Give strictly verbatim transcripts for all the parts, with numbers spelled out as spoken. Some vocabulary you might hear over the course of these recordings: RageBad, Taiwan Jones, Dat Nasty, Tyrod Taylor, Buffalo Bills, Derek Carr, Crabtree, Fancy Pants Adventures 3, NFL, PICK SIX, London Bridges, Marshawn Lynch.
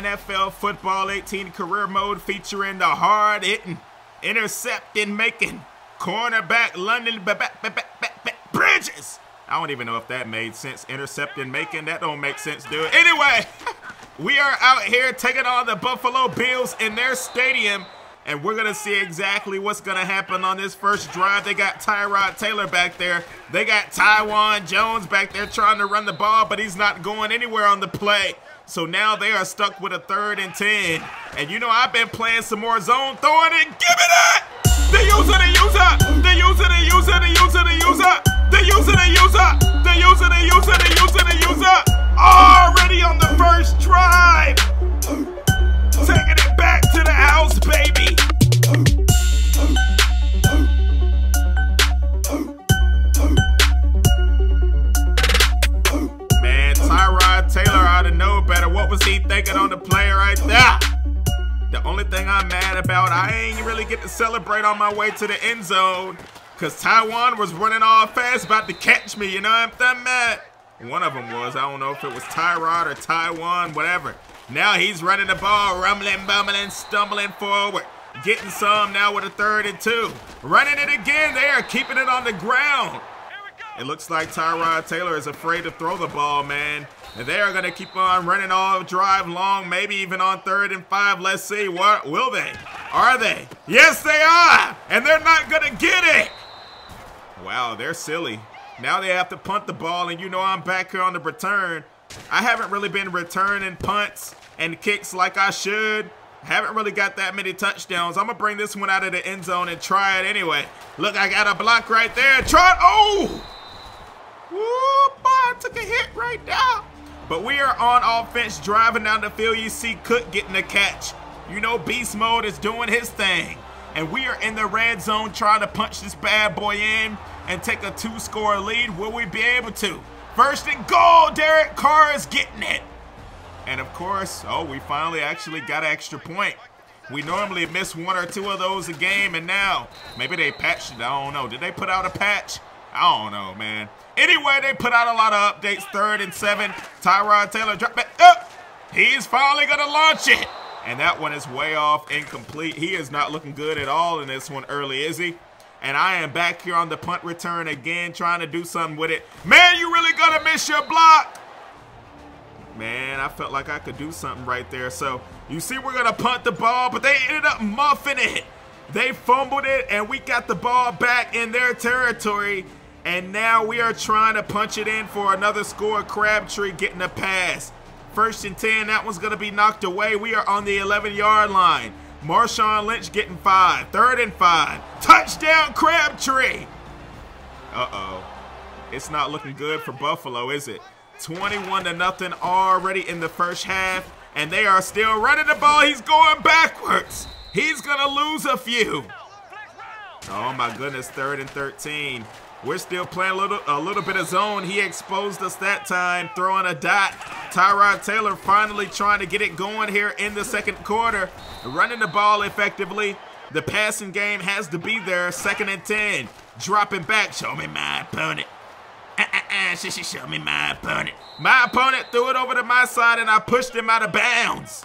N F L Football eighteen Career Mode, featuring the hard-hitting, intercepting-making cornerback London ba ba ba ba ba Bridges. I don't even know if that made sense. Intercepting-making, that don't make sense, dude. Anyway, we are out here taking on the Buffalo Bills in their stadium, and we're going to see exactly what's going to happen on this first drive. They got Tyrod Taylor back there. They got Taiwan Jones back there trying to run the ball, but he's not going anywhere on the play. So now they are stuck with a third and ten. And you know, I've been playing some more zone throwing and give it up. The user, the user, the user, the user, the user, the user, the user, the user, the user, the user, the user, the user. Already on the first drive. Taking it back to the house, baby. Man, Tyrod Taylor ought to know better. What was he thinking on the play right there? The only thing I'm mad about, I ain't really get to celebrate on my way to the end zone, because Taiwan was running all fast about to catch me, you know what I'm mad? One of them was. I don't know if it was Tyrod or Taiwan, whatever. Now he's running the ball, rumbling, bumbling, stumbling forward. Getting some now with a third and two. Running it again there, keeping it on the ground. It looks like Tyrod Taylor is afraid to throw the ball, man. And they are going to keep on running all drive long, maybe even on third and five. Let's see. What will they? Are they? Yes, they are. And they're not going to get it. Wow, they're silly. Now they have to punt the ball, and you know I'm back here on the return. I haven't really been returning punts and kicks like I should. I haven't really got that many touchdowns. I'm going to bring this one out of the end zone and try it anyway. Look, I got a block right there. Try it. Oh! Woo, boy, I took a hit right now. But we are on offense, driving down the field. You see Cook getting a catch. You know Beast Mode is doing his thing. And we are in the red zone trying to punch this bad boy in and take a two-score lead. Will we be able to? First and goal, Derek Carr is getting it. And of course, oh, we finally actually got an extra point. We normally miss one or two of those a game, and now maybe they patched it. I don't know. Did they put out a patch? I don't know, man. Anyway, they put out a lot of updates. Third and seven. Tyrod Taylor drop back up. He's finally going to launch it. And that one is way off, incomplete. He is not looking good at all in this one early, is he? And I am back here on the punt return again, trying to do something with it. Man, you really gonna miss your block? Man, I felt like I could do something right there. So you see, we're gonna punt the ball, but they ended up muffing it. They fumbled it, and we got the ball back in their territory. And now we are trying to punch it in for another score. Crabtree getting a pass. First and ten, that one's gonna be knocked away. We are on the eleven-yard line. Marshawn Lynch getting five. Third and five. Touchdown, Crabtree. Uh-oh. It's not looking good for Buffalo, is it? twenty-one to nothing already in the first half, and they are still running the ball. He's going backwards. He's going to lose a few. Oh, my goodness, third and thirteen. We're still playing a little, a little bit of zone. He exposed us that time, throwing a dot. Tyrod Taylor finally trying to get it going here in the second quarter. Running the ball effectively. The passing game has to be there. Second and ten. Dropping back. Show me my opponent. Uh-uh-uh. Show me my opponent. My opponent threw it over to my side, and I pushed him out of bounds.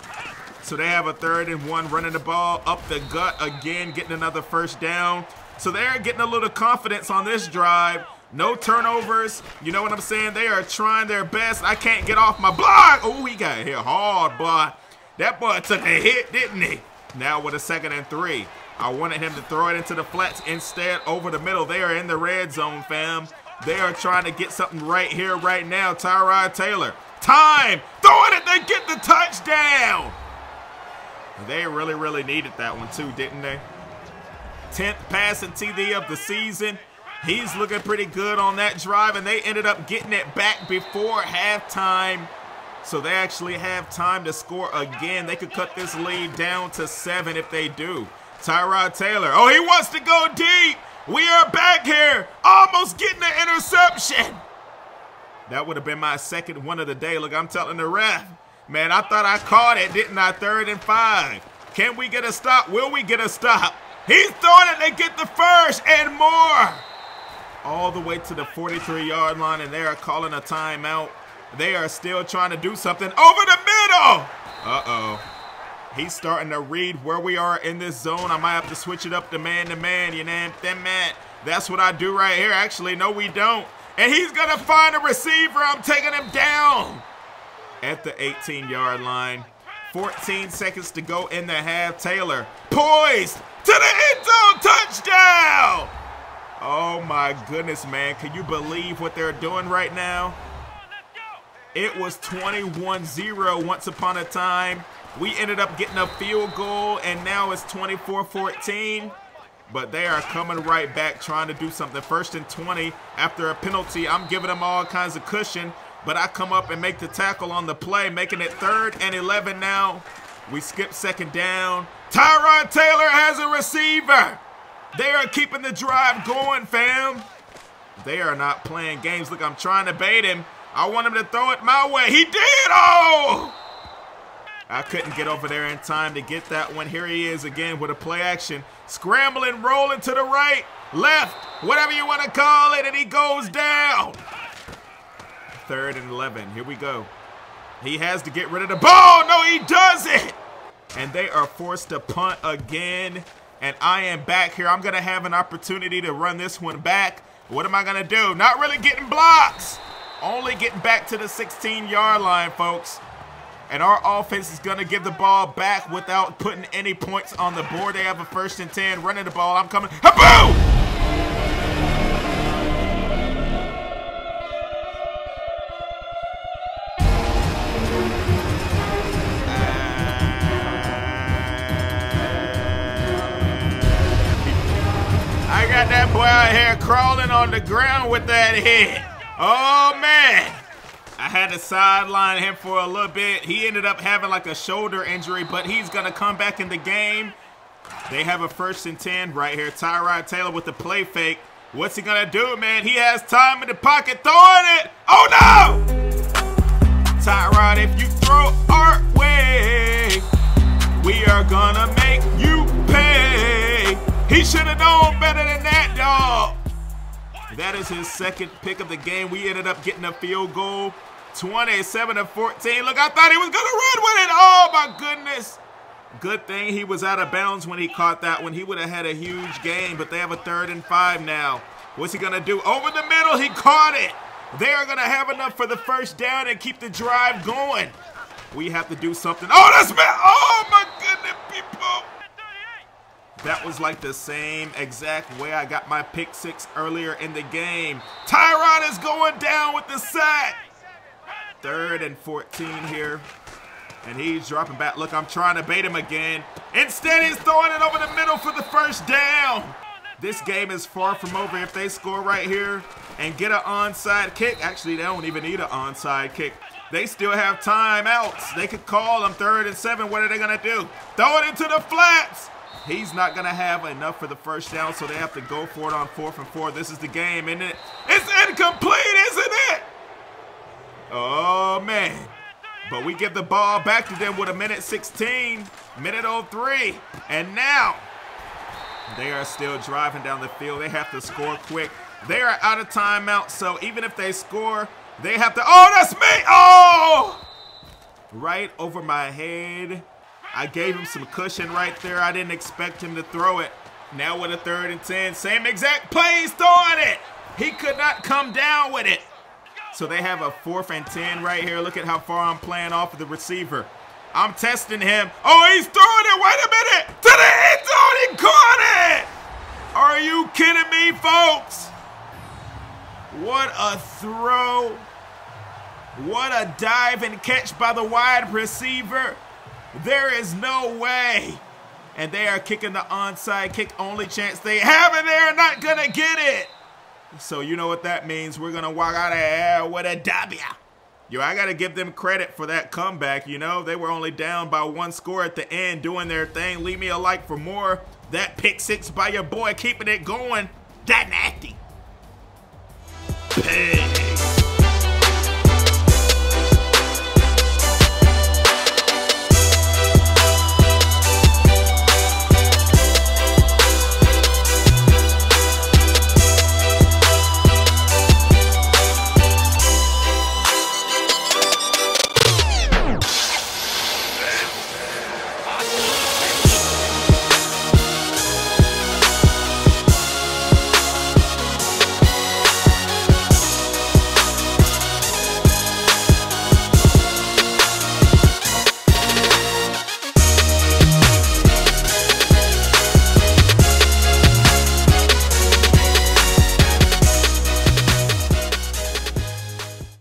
So they have a third and one, running the ball up the gut again, getting another first down. So they're getting a little confidence on this drive. No turnovers. You know what I'm saying? They are trying their best. I can't get off my block. Oh, he got hit hard, boy. That boy took a hit, didn't he? Now with a second and three. I wanted him to throw it into the flats. Instead, over the middle. They are in the red zone, fam. They are trying to get something right here, right now. Tyrod Taylor. Time. Throwing it. They get the touchdown. They really, really needed that one too, didn't they? tenth passing T D of the season. He's looking pretty good on that drive, and they ended up getting it back before halftime. So they actually have time to score again. They could cut this lead down to seven if they do. Tyrod Taylor. Oh, he wants to go deep. We are back here. Almost getting an interception. That would have been my second one of the day. Look, I'm telling the ref. Man, I thought I caught it, didn't I? Third and five. Can we get a stop? Will we get a stop? He's throwing it, they get the first and more. All the way to the forty-three-yard line, and they are calling a timeout. They are still trying to do something over the middle. Uh-oh. He's starting to read where we are in this zone. I might have to switch it up to man-to-man, you know what I'm saying? That's what I do right here. Actually, no, we don't. And he's going to find a receiver. I'm taking him down at the eighteen-yard line. fourteen seconds to go in the half. Taylor poised to the end zone. Touchdown! Oh, my goodness, man. Can you believe what they're doing right now? It was twenty-one zero once upon a time. We ended up getting a field goal, and now it's twenty-four fourteen. But they are coming right back, trying to do something. First and twenty after a penalty. I'm giving them all kinds of cushion, but I come up and make the tackle on the play, making it third and eleven now. We skip second down. Tyrod Taylor has a receiver. They are keeping the drive going, fam. They are not playing games. Look, I'm trying to bait him. I want him to throw it my way. He did. Oh! I couldn't get over there in time to get that one. Here he is again with a play action. Scrambling, rolling to the right, left, whatever you want to call it, and he goes down. Third and eleven. Here we go. He has to get rid of the ball. No, he doesn't. And they are forced to punt again. And I am back here. I'm going to have an opportunity to run this one back. What am I going to do? Not really getting blocks. Only getting back to the sixteen-yard line, folks. And our offense is going to give the ball back without putting any points on the board. They have a first and ten. Running the ball. I'm coming. Haboo! I got that boy out here crawling on the ground with that hit. Oh, man. I had to sideline him for a little bit. He ended up having like a shoulder injury, but he's going to come back in the game. They have a first and ten right here. Tyrod Taylor with the play fake. What's he going to do, man? He has time in the pocket throwing it. Oh, no! Tyrod, if you throw our way, we are going to make you pay. He should have known better than that, dog. That is his second pick of the game. We ended up getting a field goal. twenty-seven to fourteen. Look, I thought he was going to run with it. Oh, my goodness. Good thing he was out of bounds when he caught that one. He would have had a huge game, but they have a third and five now. What's he going to do? Over the middle, he caught it. They are going to have enough for the first down and keep the drive going. We have to do something. Oh, that's bad. Oh, my goodness, people. That was like the same exact way I got my pick six earlier in the game. Tyrod is going down with the sack. Third and fourteen here. And he's dropping back. Look, I'm trying to bait him again. Instead, he's throwing it over the middle for the first down. This game is far from over. If they score right here and get an onside kick, actually, they don't even need an onside kick. They still have timeouts. They could call them third and seven. What are they going to do? Throw it into the flats. He's not going to have enough for the first down, so they have to go for it on fourth and four. This is the game, isn't it? It's incomplete, isn't it? Oh, man. But we give the ball back to them with a minute sixteen, minute oh three. And now they are still driving down the field. They have to score quick. They are out of timeout, so even if they score, they have to. Oh, that's me. Oh, right over my head. I gave him some cushion right there. I didn't expect him to throw it. Now with a third and ten. Same exact play. He's throwing it. He could not come down with it. So they have a fourth and ten right here. Look at how far I'm playing off of the receiver. I'm testing him. Oh, he's throwing it. Wait a minute. To the end zone. He caught it. Are you kidding me, folks? What a throw. What a dive and catch by the wide receiver. There is no way. And they are kicking the onside kick. Only chance they have, and they're not going to get it. So you know what that means. We're going to walk out of here with a W. Yo, I got to give them credit for that comeback, you know. They were only down by one score at the end, doing their thing. Leave me a like for more. That pick six by your boy, keeping it going. Dat Nasty. Peace.